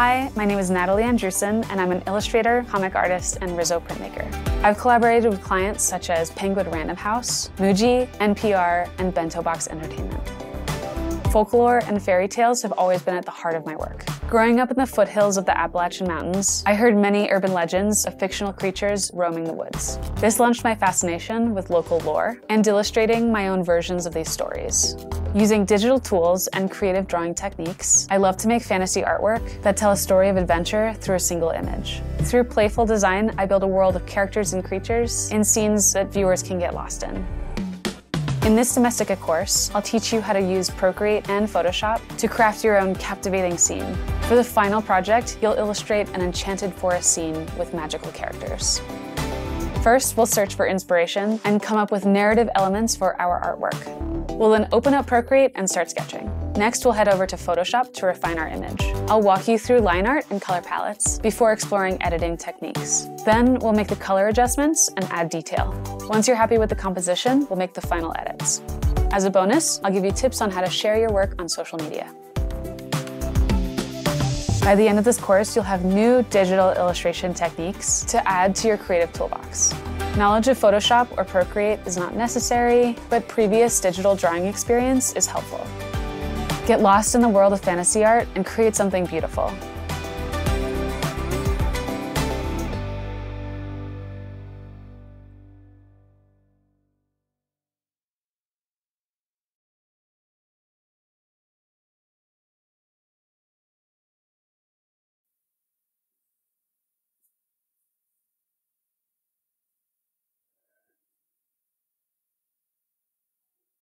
Hi, my name is Natalie Andrewson, and I'm an illustrator, comic artist, and Rizzo printmaker. I've collaborated with clients such as Penguin Random House, Muji, NPR, and Bento Box Entertainment. Folklore and fairy tales have always been at the heart of my work. Growing up in the foothills of the Appalachian Mountains, I heard many urban legends of fictional creatures roaming the woods. This launched my fascination with local lore and illustrating my own versions of these stories. Using digital tools and creative drawing techniques, I love to make fantasy artwork that tell a story of adventure through a single image. Through playful design, I build a world of characters and creatures in scenes that viewers can get lost in. In this Domestika course, I'll teach you how to use Procreate and Photoshop to craft your own captivating scene. For the final project, you'll illustrate an enchanted forest scene with magical characters. First, we'll search for inspiration and come up with narrative elements for our artwork. We'll then open up Procreate and start sketching. Next, we'll head over to Photoshop to refine our image. I'll walk you through line art and color palettes before exploring editing techniques. Then, we'll make the color adjustments and add detail. Once you're happy with the composition, we'll make the final edits. As a bonus, I'll give you tips on how to share your work on social media. By the end of this course, you'll have new digital illustration techniques to add to your creative toolbox. Knowledge of Photoshop or Procreate is not necessary, but previous digital drawing experience is helpful. Get lost in the world of fantasy art and create something beautiful.